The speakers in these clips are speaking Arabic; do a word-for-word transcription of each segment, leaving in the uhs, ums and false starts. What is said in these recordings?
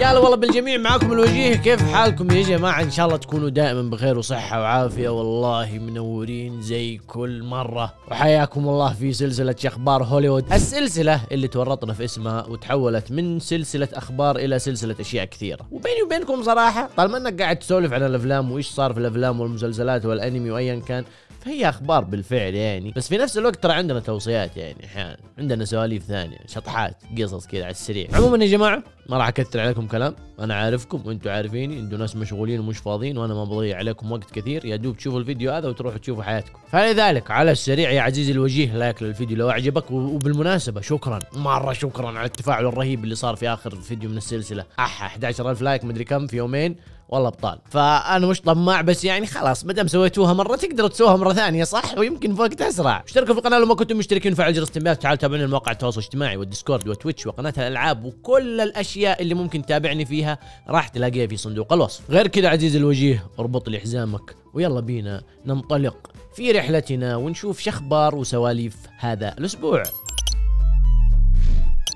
يلا والله بالجميع، معاكم الوجيه. كيف حالكم يا جماعه؟ ان شاء الله تكونوا دائما بخير وصحه وعافيه. والله منورين زي كل مره، وحياكم الله في سلسله اخبار هوليوود، السلسله اللي تورطنا في اسمها وتحولت من سلسله اخبار الى سلسله اشياء كثيره. وبيني وبينكم صراحه، طالما انك قاعد تسولف على الافلام وايش صار في الافلام والمسلسلات والانمي وايا كان، هي اخبار بالفعل يعني، بس في نفس الوقت ترى عندنا توصيات يعني، احيانا عندنا سواليف ثانيه، شطحات، قصص كذا على السريع. عموما يا جماعه ما راح اكثر عليكم كلام، انا عارفكم وانتم عارفيني، انتم ناس مشغولين ومش فاضيين، وانا ما بضيع عليكم وقت كثير، يا دوب تشوفوا الفيديو هذا وتروحوا تشوفوا حياتكم. فلذلك على السريع يا عزيزي الوجيه، لايك للفيديو لو اعجبك، وبالمناسبه شكرا مره شكرا على التفاعل الرهيب اللي صار في اخر فيديو من السلسله، احا احد عشر ألف لايك مدري كم في يومين، والله ابطال. فانا مش طماع، بس يعني خلاص ما دام سويتوها مره تقدروا تسووها مره ثانيه، صح؟ ويمكن في وقت اسرع. اشتركوا في القناه لو ما كنتم مشتركين، وفعلوا جرس التنبيهات، وتعالوا تابعوني على مواقع التواصل الاجتماعي والديسكورد وتويتش وقناه الالعاب، وكل الاشياء اللي ممكن تتابعني فيها راح تلاقيها في صندوق الوصف. غير كذا عزيزي الوجيه، اربط لي حزامك ويلا بينا ننطلق في رحلتنا ونشوف شخبار وسواليف هذا الاسبوع.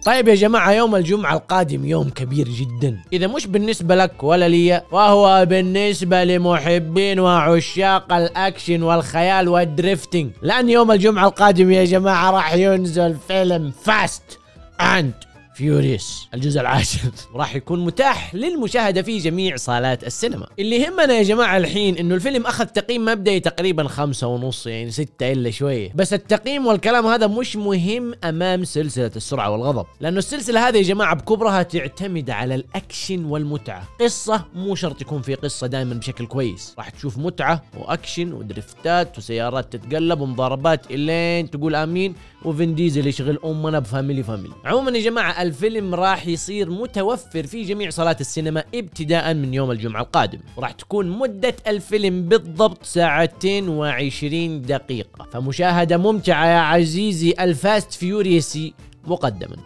طيب يا جماعة، يوم الجمعة القادم يوم كبير جدا، إذا مش بالنسبة لك ولا لي، فهو بالنسبة لمحبين وعشاق الأكشن والخيال والدريفتنج، لأن يوم الجمعة القادم يا جماعة راح ينزل فيلم فاست أند فيوريوس الجزء العاشر، وراح يكون متاح للمشاهدة في جميع صالات السينما. اللي يهمنا يا جماعة الحين انه الفيلم اخذ تقييم مبدئي تقريبا خمسة ونص، يعني ستة الا شوية، بس التقييم والكلام هذا مش مهم امام سلسلة السرعة والغضب، لانه السلسلة هذه يا جماعة بكبرها تعتمد على الاكشن والمتعة. قصة، مو شرط يكون في قصة دائما بشكل كويس، راح تشوف متعة واكشن ودريفتات وسيارات تتقلب ومضاربات الين تقول امين، وفين ديزل يشغل امنا بفاميلي فاميلي. عموما يا جماعة الفيلم راح يصير متوفر في جميع صالات السينما ابتداء من يوم الجمعة القادم، وراح تكون مدة الفيلم بالضبط ساعتين وعشرين دقيقة، فمشاهدة ممتعة يا عزيزي الفاست فيوريسي مقدما.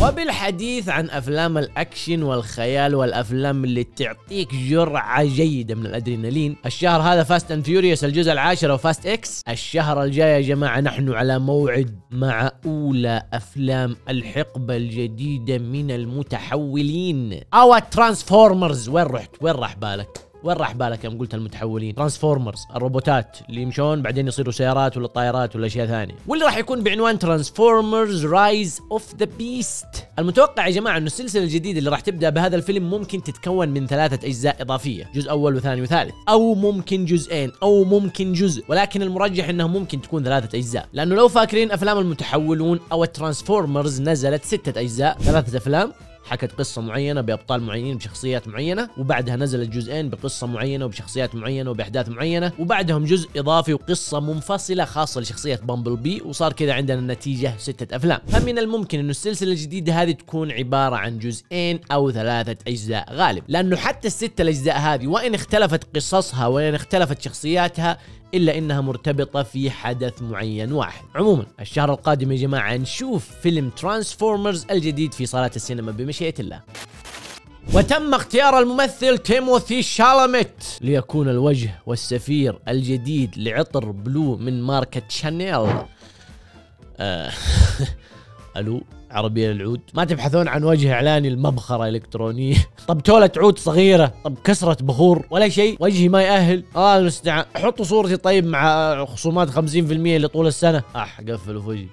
وبالحديث عن أفلام الأكشن والخيال والأفلام اللي تعطيك جرعة جيدة من الأدرينالين، الشهر هذا فاست أند فيوريوس الجزء العاشر وفاست إكس، الشهر الجاي يا جماعة نحن على موعد مع أولى أفلام الحقبة الجديدة من المتحولين، أو ترانسفورمرز. وين رحت؟ وين راح بالك؟ وين راح بالك يوم قلت المتحولين؟ ترانسفورمرز، الروبوتات اللي يمشون بعدين يصيروا سيارات ولا طائرات ولا اشياء ثانيه، واللي راح يكون بعنوان ترانسفورمرز رايز اوف ذا بيست. المتوقع يا جماعه انه السلسله الجديده اللي راح تبدا بهذا الفيلم ممكن تتكون من ثلاثه اجزاء اضافيه، جزء اول وثاني وثالث، او ممكن جزئين، او ممكن جزء، ولكن المرجح انها ممكن تكون ثلاثه اجزاء، لانه لو فاكرين افلام المتحولون او الترانسفورمرز نزلت سته اجزاء، ثلاثه افلام حكت قصة معينة بأبطال معينين بشخصيات معينة، وبعدها نزلت جزئين بقصة معينة وبشخصيات معينة وبأحداث معينة، وبعدهم جزء إضافي وقصة منفصلة خاصة لشخصية بامبل بي، وصار كذا عندنا النتيجة ستة أفلام. فمن الممكن إنه السلسلة الجديدة هذه تكون عبارة عن جزئين أو ثلاثة أجزاء غالب، لأنه حتى الستة الأجزاء هذه وإن اختلفت قصصها وإن اختلفت شخصياتها إلا إنها مرتبطة في حدث معين واحد. عموما الشهر القادم يا جماعة نشوف فيلم ترانسفورمرز الجديد في صالات السينما بمشيئة الله. وتم اختيار الممثل تيموثي شالاميت ليكون الوجه والسفير الجديد لعطر بلو من ماركة شانيل. آه. ألو عربية للعود، ما تبحثون عن وجه إعلاني المبخرة إلكترونية؟ طب تولة عود صغيرة، طب كسرة بخور، ولا شيء، وجهي ما يأهل، آه المستعان، حطوا صورتي طيب مع خصومات خمسين بالمية لطول السنة، أح قفلوا في وجهي.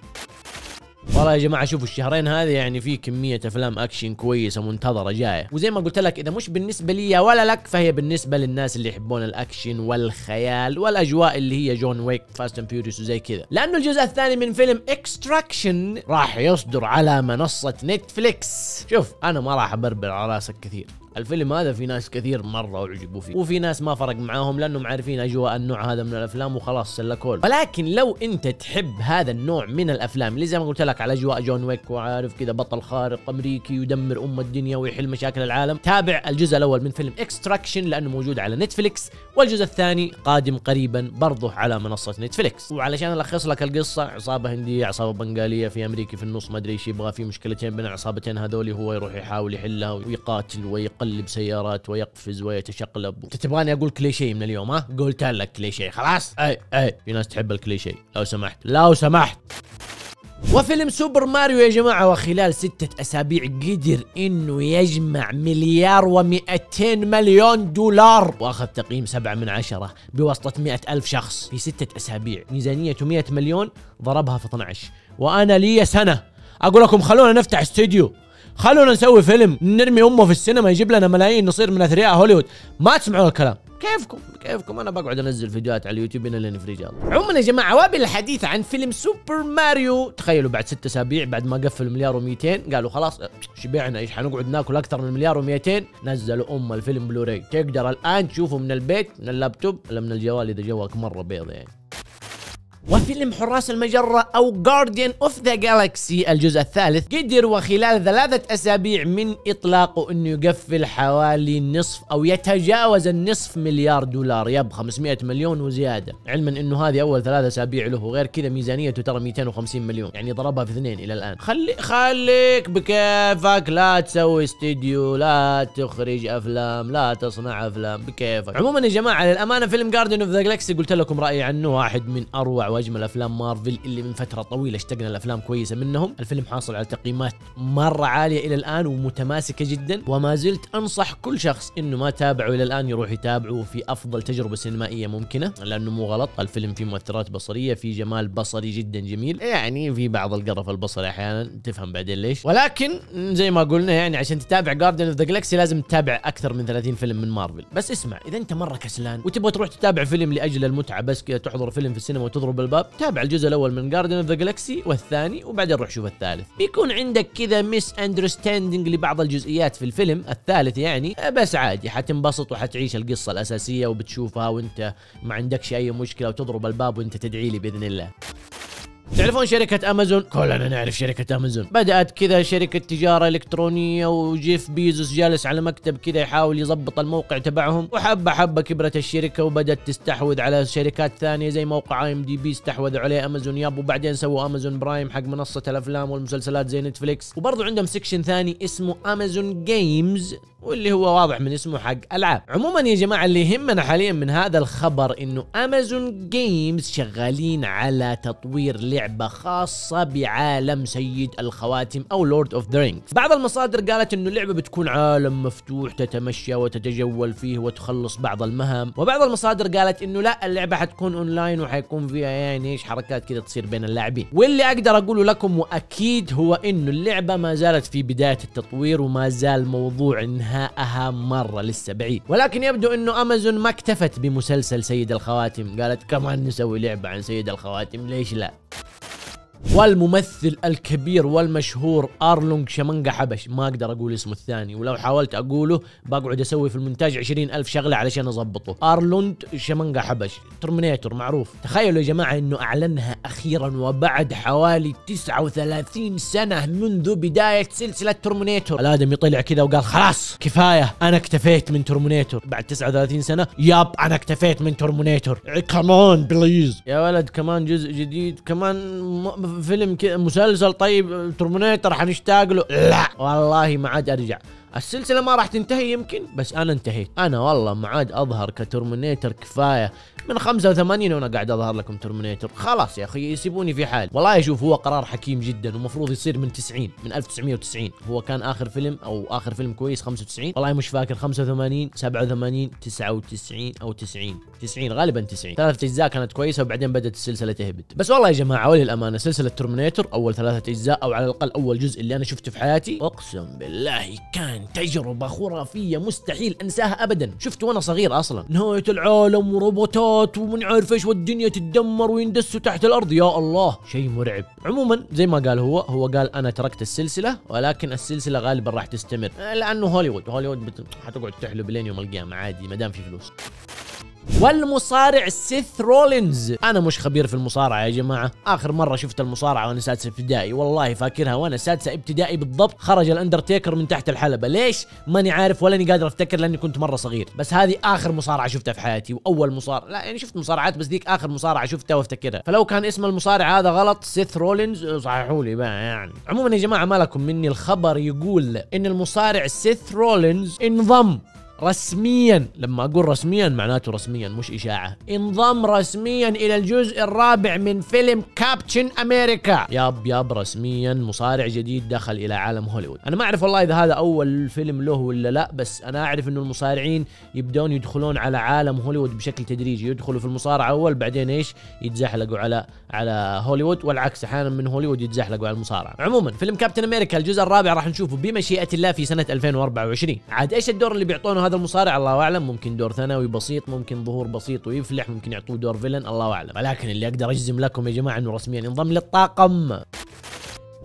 والله يا جماعه شوفوا الشهرين هذه يعني في كميه افلام اكشن كويسه منتظره جايه، وزي ما قلت لك اذا مش بالنسبه لي ولا لك فهي بالنسبه للناس اللي يحبون الاكشن والخيال والاجواء اللي هي جون ويك فاست اند فيوريوس وزي كذا، لانه الجزء الثاني من فيلم اكستراكشن راح يصدر على منصه نتفليكس. شوف انا ما راح ابربر على راسك كثير، الفيلم هذا في ناس كثير مرة أعجبوا فيه، وفي ناس ما فرق معاهم لأنهم عارفين أجواء النوع هذا من الأفلام وخلاص سلكول. ولكن لو أنت تحب هذا النوع من الأفلام اللي زي ما قلت لك على أجواء جون ويك، وعارف كذا بطل خارق أمريكي يدمر أم الدنيا ويحل مشاكل العالم، تابع الجزء الأول من فيلم إكستراكشن لأنه موجود على نتفليكس، والجزء الثاني قادم قريبا برضه على منصة نتفليكس. وعلشان ألخص لك القصة، عصابة هندية، عصابة بنغالية، في أمريكي في النص ما أدري إيش يبغى، في مشكلتين بين العصابتين هذول، هو يروح يحاول يحلها ويقاتل ويقل بسيارات ويقفز ويتشقلب. تبغاني اقول كليشيه من اليوم؟ ها قلت لك كليشيه خلاص. اي اي في ناس تحب الكليشيه لو سمحت لو سمحت. وفيلم سوبر ماريو يا جماعة وخلال ستة أسابيع قدر إنه يجمع مليار ومئتين مليون دولار وأخذ تقييم سبعة من عشرة بواسطة مئة ألف شخص في ستة أسابيع. ميزانيته مئة مليون ضربها في اثني عشر، وأنا لي سنة أقول لكم خلونا نفتح استوديو، خلونا نسوي فيلم نرمي أمه في السينما يجيب لنا ملايين نصير من أثرياء هوليوود. ما تسمعون الكلام، كيفكم كيفكم. انا بقعد انزل فيديوهات على اليوتيوب هنا لين في رجال. عموما يا جماعه وبالحديث عن فيلم سوبر ماريو، تخيلوا بعد ستة اسابيع بعد ما قفل مليار ومئتين قالوا خلاص شبعنا، ايش حنقعد ناكل اكثر من مليار ومئتين؟ نزلوا ام الفيلم بلوراي، تقدر الان تشوفه من البيت من اللابتوب ولا من الجوال اذا جوالك مره بيض يعني. وفيلم حراس المجرة أو Guardian of the Galaxy الجزء الثالث قدر وخلال ثلاثة أسابيع من إطلاقه أنه يقفل حوالي نصف أو يتجاوز النصف مليار دولار، يب خمسمئة مليون وزيادة، علما أنه هذه أول ثلاثة أسابيع له، غير كذا ميزانيته ترى مئتين وخمسين مليون، يعني ضربها في اثنين إلى الآن. خلي خليك بكيفك، لا تسوي استديو، لا تخرج أفلام، لا تصنع أفلام، بكيفك. عموما يا جماعة للأمانة فيلم Guardian of the Galaxy قلت لكم رأيي عنه، واحد من أروع واجمل افلام مارفل اللي من فتره طويله اشتقنا لافلام كويسه منهم. الفيلم حاصل على تقييمات مره عاليه الى الان ومتماسكه جدا، وما زلت انصح كل شخص انه ما تابعه الى الان يروح يتابعه في افضل تجربه سينمائيه ممكنه، لانه مو غلط. الفيلم فيه مؤثرات بصريه، في جمال بصري جدا جميل، يعني في بعض القرف البصري احيانا تفهم بعدين ليش، ولكن زي ما قلنا يعني عشان تتابع Guardian of the Galaxy لازم تتابع اكثر من ثلاثين فيلم من مارفل. بس اسمع، اذا انت مره كسلان وتبغى تروح تتابع فيلم لاجل المتعه بس كذا، تحضر فيلم في السينما وتضرب الباب، تابع الجزء الاول من Guardian of the Galaxy والثاني، وبعدين روح شوف الثالث. بيكون عندك كذا ميس اندرستاندينج لبعض الجزئيات في الفيلم الثالث يعني، بس عادي حتنبسط وحتعيش القصه الاساسيه وبتشوفها وانت ما عندكش اي مشكله، وتضرب الباب وانت تدعي لي باذن الله. تعرفون شركة أمازون؟ كلنا نعرف شركة أمازون، بدأت كذا شركة تجارة إلكترونية، وجيف بيزوس جالس على مكتب كذا يحاول يضبط الموقع تبعهم، وحبة حبة كبرت الشركة وبدأت تستحوذ على شركات ثانية زي موقع آي إم دي بي استحوذوا عليه أمازون ياب، وبعدين سووا أمازون برايم حق منصة الأفلام والمسلسلات زي نتفليكس، وبرضه عندهم سكشن ثاني اسمه أمازون جيمز واللي هو واضح من اسمه حق ألعاب. عموما يا جماعة اللي يهمنا حاليا من هذا الخبر إنه أمازون جيمز شغالين على تطوير لعبة خاصة بعالم سيد الخواتم أو لورد أوف ذا رينجز. بعض المصادر قالت إنه اللعبة بتكون عالم مفتوح تتمشى وتتجول فيه وتخلص بعض المهام، وبعض المصادر قالت إنه لا، اللعبة حتكون أونلاين وحيكون فيها يعني إيش حركات كذا تصير بين اللاعبين. واللي أقدر أقوله لكم وأكيد هو إنه اللعبة ما زالت في بداية التطوير، وما زال موضوع إنهائها مرة لسه بعيد، ولكن يبدو إنه أمازون ما اكتفت بمسلسل سيد الخواتم، قالت كمان نسوي لعبة عن سيد الخواتم، ليش لا؟ والممثل الكبير والمشهور أرلونج شمنقة حبش، ما أقدر أقول اسمه الثاني، ولو حاولت أقوله بقعد أسوي في المونتاج عشرين ألف شغلة علشان أضبطه. أرلونج شمنقة حبش ترمينيتور معروف. تخيلوا يا جماعة إنه أعلنها أخيرا وبعد حوالي تسعة وثلاثين سنة منذ بداية سلسلة ترمينيتور. الآدمي طلع كذا وقال خلاص كفاية، أنا اكتفيت من ترمينيتور بعد تسعة وثلاثين سنة. ياب أنا اكتفيت من ترمينيتور، كمان بليز يا ولد، كمان جزء جديد، كمان م... فيلم كذا مسلسل، طيب ترمينيتر حنشتاق له. لا والله ما عاد ارجع، السلسلة ما راح تنتهي يمكن، بس انا انتهيت، انا والله ما عاد اظهر كترمينيتر، كفاية من خمسة وثمانين وانا قاعد اظهر لكم ترمينيتر، خلاص يا اخي يسيبوني في حالي. والله شوف هو قرار حكيم جدا، ومفروض يصير من تسعين، من ألف وتسعمئة وتسعين هو كان اخر فيلم او اخر فيلم كويس خمسة وتسعين، والله مش فاكر خمسة وثمانين سبعة وثمانين تسعة وتسعين او تسعين، تسعين غالبا تسعين. ثلاث اجزاء كانت كويسة وبعدين بدأت السلسلة تهبط. بس والله يا جماعة وللامانة سلسلة ترمينيتر اول ثلاثة اجزاء او على الاقل اول جزء اللي انا شفته في حياتي، اقسم بالله كان تجربة خرافية مستحيل انساها ابدا. شفت وانا صغير اصلا، نهاية العالم وروبوتات ومن عارف ايش والدنيا تتدمر ويندسوا تحت الارض، يا الله شيء مرعب. عموما زي ما قال هو، هو قال انا تركت السلسلة، ولكن السلسلة غالبا راح تستمر لانه هوليوود، هوليوود بت... حتقعد تحلب لين يوم القيامة عادي ما دام في فلوس. والمصارع سيث رولينز، انا مش خبير في المصارعه يا جماعه، اخر مره شفت المصارعه وانا سادسه ابتدائي، والله فاكرها وانا سادسه ابتدائي بالضبط، خرج الاندرتيكر من تحت الحلبه، ليش؟ ماني عارف ولاني قادر افتكر لاني كنت مره صغير، بس هذه اخر مصارعه شفتها في حياتي، واول مصارعه، لا يعني شفت مصارعات بس ذيك اخر مصارعه شفتها وافتكرها، فلو كان اسم المصارع هذا غلط سيث رولينز صححوا لي بقى يعني. عموما يا جماعه ما لكم مني، الخبر يقول ان المصارع سيث رولينز انضم رسميا، لما أقول رسميا معناته رسميا مش إشاعة، انضم رسميا إلى الجزء الرابع من فيلم كابتن أمريكا. ياب ياب رسميا مصارع جديد دخل إلى عالم هوليوود. أنا ما أعرف والله إذا هذا أول فيلم له ولا لا، بس أنا أعرف إنه المصارعين يبدون يدخلون على عالم هوليوود بشكل تدريجي، يدخلوا في المصارعة أول بعدين إيش يتزحلقوا على على هوليوود، والعكس أحيانا من هوليوود يتزحلقوا على المصارعة. عموما فيلم كابتن أمريكا الجزء الرابع راح نشوفه بمشيئة الله في سنة ألفين وأربعة وعشرين. عاد إيش الدور اللي بيعطونه هذا المصارع؟ الله اعلم، ممكن دور ثانوي بسيط، ممكن ظهور بسيط ويفلح، ممكن يعطوه دور فيلن، الله اعلم، ولكن اللي اقدر اجزم لكم يا جماعه انه رسميا انضم للطاقم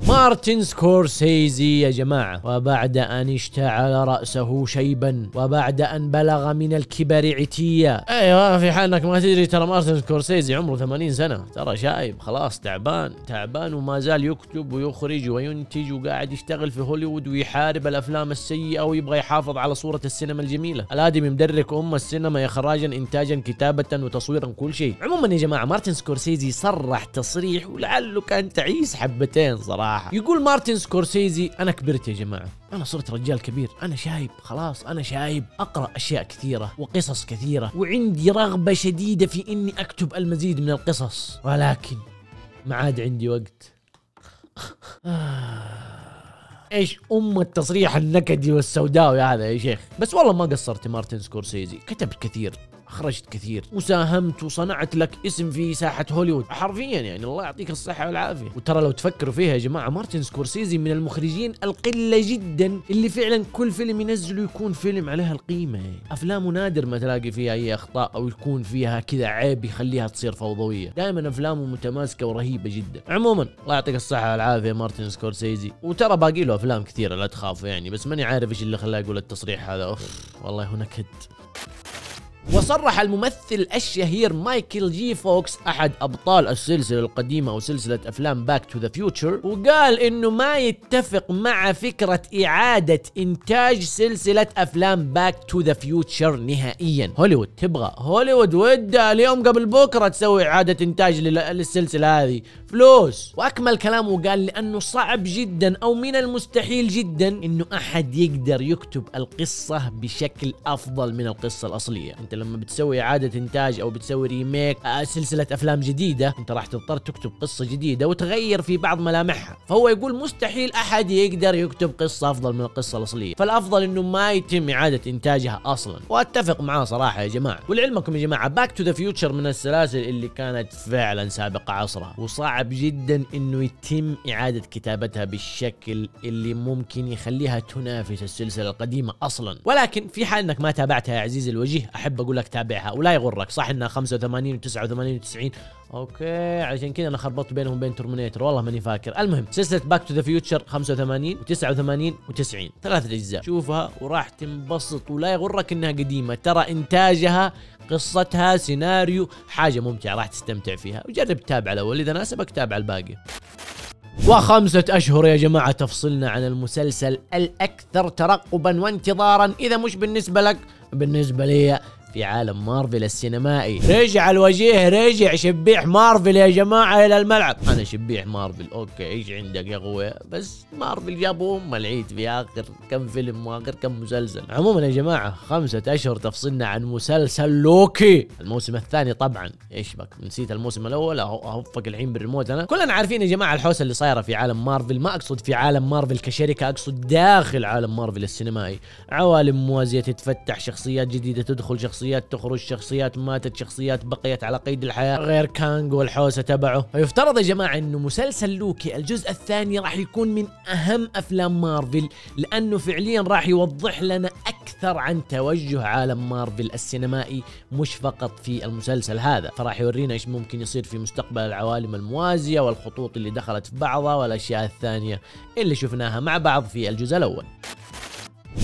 مارتن سكورسيزي يا جماعة. وبعد أن اشتعل رأسه شيبا، وبعد أن بلغ من الكبر عتية. أيوة، في حال أنك ما تدري ترى مارتن سكورسيزي عمره ثمانين سنة، ترى شايب خلاص، تعبان تعبان، وما زال يكتب ويخرج وينتج، وقاعد يشتغل في هوليوود ويحارب الأفلام السيئة ويبغى يحافظ على صورة السينما الجميلة. الآدمي مدرك أم السينما، إخراجا إنتاجا كتابة وتصويرا كل شيء. عموما يا جماعة مارتن سكورسيزي صرح تصريح ولعله كان تعيس حبتين صراحة. يقول مارتن سكورسيزي: أنا كبرت يا جماعة، أنا صرت رجال كبير، أنا شايب خلاص، أنا شايب، أقرأ أشياء كثيرة وقصص كثيرة، وعندي رغبة شديدة في إني أكتب المزيد من القصص، ولكن ما عاد عندي وقت. ايش ام التصريح النكدي والسوداوي هذا يا شيخ؟ بس والله ما قصرت مارتن سكورسيزي، كتبت كثير، أخرجت كثير، وساهمت وصنعت لك اسم في ساحة هوليوود حرفيا، يعني الله يعطيك الصحة والعافية. وترى لو تفكروا فيها يا جماعة مارتن سكورسيزي من المخرجين القلة جدا اللي فعلا كل فيلم ينزله يكون فيلم عليها القيمة، أفلامه نادر ما تلاقي فيها أي أخطاء أو يكون فيها كذا عيب يخليها تصير فوضوية، دائما أفلامه متماسكة ورهيبة جدا. عموما الله يعطيك الصحة والعافية مارتن سكورسيزي، وترى باقي له أفلام كثيرة لا تخافوا يعني، بس ماني عارف إيش اللي خلاه يقول التصريح هذا، أوف والله هو نكد. وصرح الممثل الشهير مايكل جي فوكس أحد أبطال السلسلة القديمة وسلسلة أفلام باك تو ذا فيوتشر، وقال إنه ما يتفق مع فكرة إعادة إنتاج سلسلة أفلام باك تو ذا فيوتشر نهائيا. هوليوود تبغى، هوليوود ودها اليوم قبل بكرة تسوي إعادة إنتاج للسلسلة هذه، فلوس. وأكمل كلامه وقال لأنه صعب جدا أو من المستحيل جدا إنه أحد يقدر يكتب القصة بشكل أفضل من القصة الأصلية. لما بتسوي إعادة إنتاج أو بتسوي ريميك سلسلة أفلام جديدة، أنت راح تضطر تكتب قصة جديدة وتغير في بعض ملامحها، فهو يقول مستحيل أحد يقدر يكتب قصة أفضل من القصة الأصلية، فالأفضل إنه ما يتم إعادة إنتاجها أصلاً، وأتفق معاه صراحة يا جماعة. ولعلمكم يا جماعة باك تو ذا فيوتشر من السلاسل اللي كانت فعلاً سابقة عصرها، وصعب جدا إنه يتم إعادة كتابتها بالشكل اللي ممكن يخليها تنافس السلسلة القديمة أصلاً، ولكن في حال إنك ما تابعتها يا عزيزي الوجيه، أحب أقول لك تابعها ولا يغرك. صح انها خمسة وثمانين وتسعة وثمانين وتسعين، اوكي عشان كذا انا خربطت بينهم بين ترمينيتر، والله ماني فاكر. المهم سلسله باك تو ذا فيوتشر خمسة وثمانين وتسعة وثمانين وتسعين، ثلاث اجزاء، شوفها وراح تنبسط ولا يغرك انها قديمه، ترى انتاجها، قصتها، سيناريو، حاجه ممتعه راح تستمتع فيها، وجرب تتابع الاول اذا ناسبك تابع الباقي. وخمسة أشهر يا جماعة تفصلنا عن المسلسل الأكثر ترقبا وانتظارا، إذا مش بالنسبة لك بالنسبة لي، في عالم مارفل السينمائي. رجع الوجيه، رجع شبيح مارفل يا جماعة إلى الملعب. أنا شبيح مارفل، أوكي إيش عندك يا أخويا؟ بس مارفل جابوا أم العيد في آخر كم فيلم وآخر كم مسلسل. عموما يا جماعة خمسة أشهر تفصلنا عن مسلسل لوكي الموسم الثاني طبعا. إيش بك نسيت الموسم الأول؟ أهفك الحين بالريموت أنا. كلنا عارفين يا جماعة الحوسة اللي صايرة في عالم مارفل، ما أقصد في عالم مارفل كشركة، أقصد داخل عالم مارفل السينمائي. عوالم موازية تتفتح، شخصيات جديدة تدخل، شخصيات شخصيات تخرج، شخصيات ماتت، شخصيات بقيت على قيد الحياة، غير كانغ والحوسة تبعه. فيفترض يا جماعة انه مسلسل لوكي الجزء الثاني راح يكون من اهم افلام مارفل، لانه فعليا راح يوضح لنا اكثر عن توجه عالم مارفل السينمائي مش فقط في المسلسل هذا، فراح يورينا ايش ممكن يصير في مستقبل العوالم الموازية والخطوط اللي دخلت في بعضها والاشياء الثانية اللي شفناها مع بعض في الجزء الاول.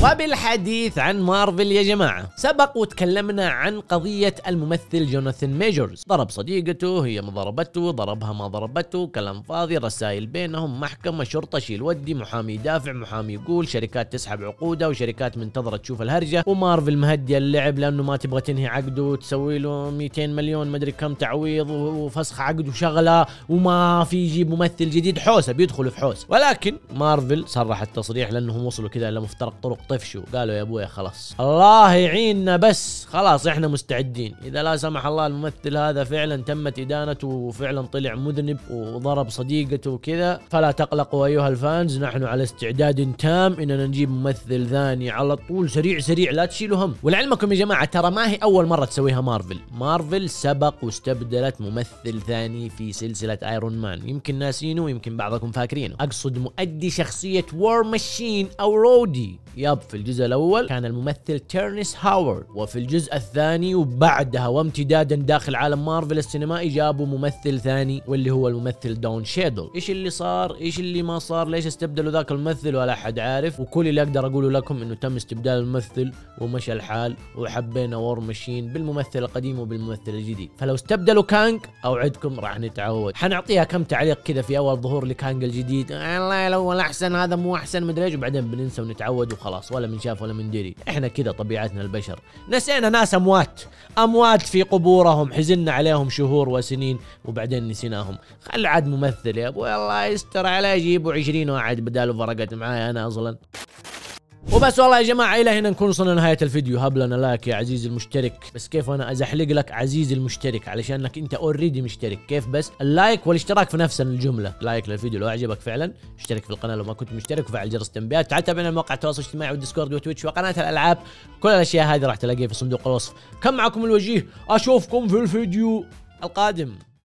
وبالحديث عن مارفل يا جماعة، سبق وتكلمنا عن قضية الممثل جوناثان ميجرز، ضرب صديقته، هي ما ضربته، ضربها ما ضربته، كلام فاضي، رسائل بينهم، محكمة، شرطة، شيل ودي، محامي يدافع، محامي يقول، شركات تسحب عقودها، وشركات منتظرة تشوف الهرجة، ومارفل مهدية اللعب لأنه ما تبغى تنهي عقده وتسوي له مئتين مليون مدري كم تعويض وفسخ عقد وشغلة، وما في يجيب ممثل جديد، حوسة، بيدخلوا في حوسة. ولكن مارفل صرحت تصريح، لأنهم وصلوا كذا لمفترق طرق طفشوا، قالوا يا ابويا خلاص الله يعيننا بس خلاص احنا مستعدين، اذا لا سمح الله الممثل هذا فعلا تمت ادانته وفعلا طلع مذنب وضرب صديقته وكذا، فلا تقلقوا ايها الفانز، نحن على استعداد تام اننا نجيب ممثل ثاني على طول سريع سريع، لا تشيلوا هم. ولعلمكم يا جماعه ترى ما هي اول مره تسويها مارفل، مارفل سبق واستبدلت ممثل ثاني في سلسله ايرون مان، يمكن ناسينه ويمكن بعضكم فاكرينه، اقصد مؤدي شخصيه وور ماشين او رودي. ياب في الجزء الاول كان الممثل تيرنس هاورد، وفي الجزء الثاني وبعدها وامتدادا داخل عالم مارفل السينمائي جابوا ممثل ثاني واللي هو الممثل دون شيدل. ايش اللي صار؟ ايش اللي ما صار؟ ليش استبدلوا ذاك الممثل؟ ولا احد عارف، وكل اللي اقدر اقوله لكم انه تم استبدال الممثل ومشى الحال، وحبينا وور ماشين بالممثل القديم وبالممثل الجديد. فلو استبدلوا كانج اوعدكم راح نتعود. حنعطيها كم تعليق كذا في اول ظهور لكانج الجديد، الله لو احسن هذا مو احسن مدري ايش، وبعدين بننسى ونتعود وخلاص، ولا من شاف ولا من دري. احنا كذا طبيعتنا البشر، نسينا ناس اموات اموات في قبورهم، حزننا عليهم شهور وسنين وبعدين نسيناهم. خل عاد ممثل يا ابو الله يستر عليه، جيبوا عشرين واحد بداله، فرقت معايا انا اصلا. وبس والله يا جماعه، الى هنا نكون وصلنا لنهايه الفيديو. هب لنا لايك يا عزيزي المشترك، بس كيف انا ازحلق لك عزيزي المشترك علشانك انت اوريدي مشترك؟ كيف بس؟ اللايك والاشتراك في نفس الجمله، لايك للفيديو لو اعجبك فعلا، اشترك في القناه لو ما كنت مشترك، وفعل جرس التنبيهات، تعال تابعنا على مواقع التواصل الاجتماعي والديسكورد وتويتش وقناه الالعاب، كل الاشياء هذه راح تلاقيها في صندوق الوصف. كان معكم الوجيه، اشوفكم في الفيديو القادم.